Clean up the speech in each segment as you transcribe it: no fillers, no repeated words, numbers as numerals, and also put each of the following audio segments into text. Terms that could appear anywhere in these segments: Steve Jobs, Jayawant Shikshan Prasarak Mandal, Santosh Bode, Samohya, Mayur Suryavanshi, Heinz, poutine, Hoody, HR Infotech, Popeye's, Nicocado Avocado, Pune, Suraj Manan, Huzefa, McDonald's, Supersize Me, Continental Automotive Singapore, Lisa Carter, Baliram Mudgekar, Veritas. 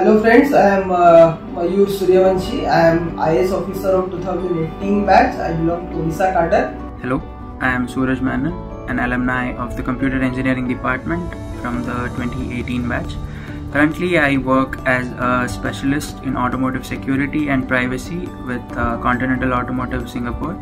Hello friends, I am Mayur Suryavanshi. I am IAS officer of 2018 batch. I belong to Lisa Carter. Hello, I am Suraj Manan, an alumni of the Computer Engineering Department from the 2018 batch. Currently, I work as a specialist in automotive security and privacy with Continental Automotive Singapore.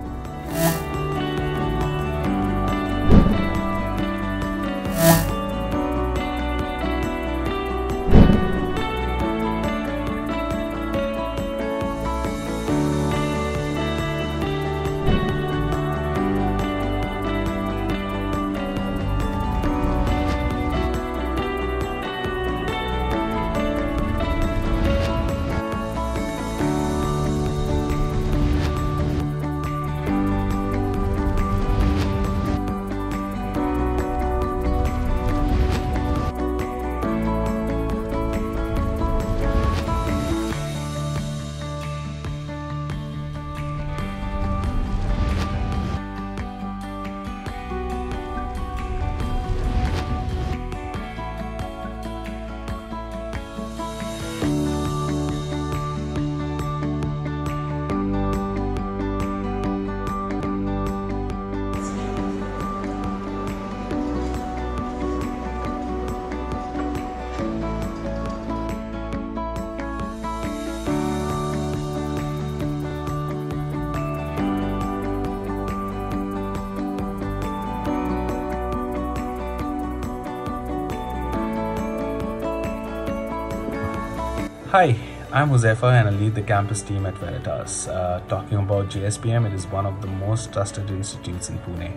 Hi, I'm Huzefa and I lead the campus team at Veritas. Talking about JSPM, it is one of the most trusted institutes in Pune.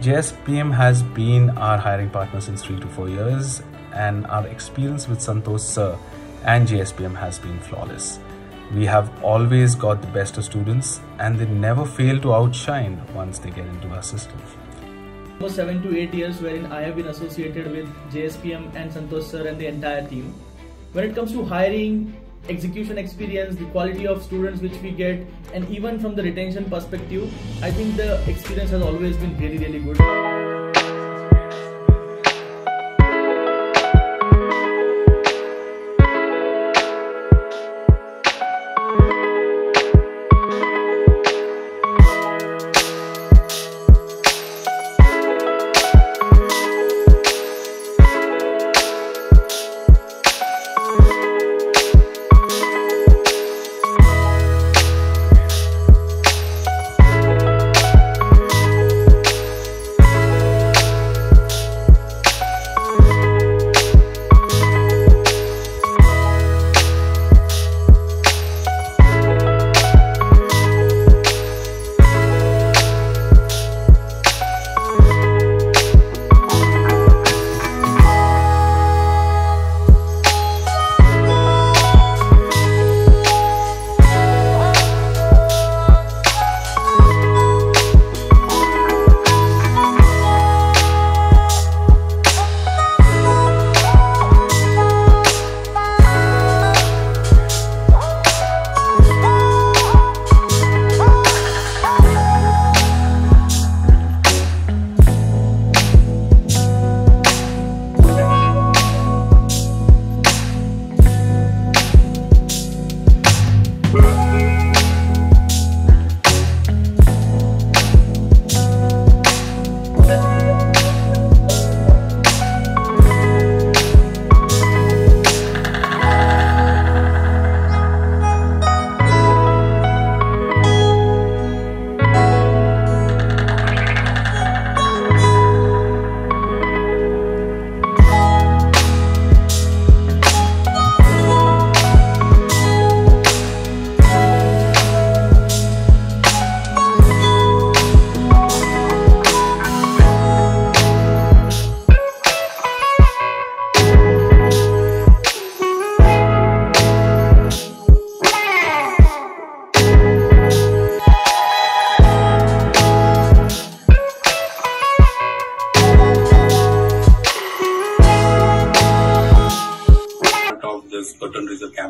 JSPM has been our hiring partner since 3 to 4 years, and our experience with Santosh sir and JSPM has been flawless. We have always got the best of students and they never fail to outshine once they get into our system. Almost 7 to 8 years wherein I have been associated with JSPM and Santosh sir and the entire team. When it comes to hiring, execution experience, the quality of students which we get, and even from the retention perspective, I think the experience has always been really, really good.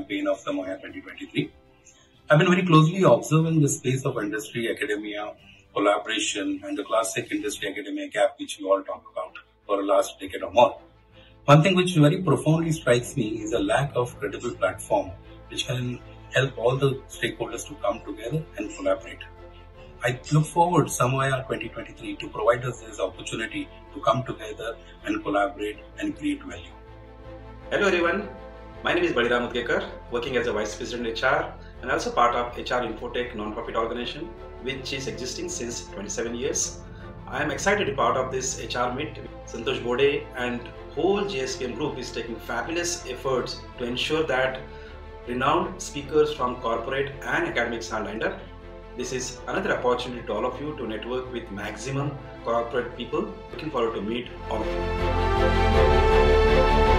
campaign of Samohya 2023. I've been very closely observing the space of industry, academia, collaboration and the classic industry academia gap which we all talk about for the last decade or more. One thing which very profoundly strikes me is a lack of credible platform which can help all the stakeholders to come together and collaborate. I look forward Samohya 2023 to provide us this opportunity to come together and collaborate and create value. Hello everyone, my name is Baliram Mudgekar, working as a Vice President HR and also part of HR Infotech non-profit organization, which is existing since 27 years. I am excited to be part of this HR Meet. Santosh Bode and whole JSPM group is taking fabulous efforts to ensure that renowned speakers from corporate and academics are lined up. This is another opportunity to all of you to network with maximum corporate people. Looking forward to meet all of you.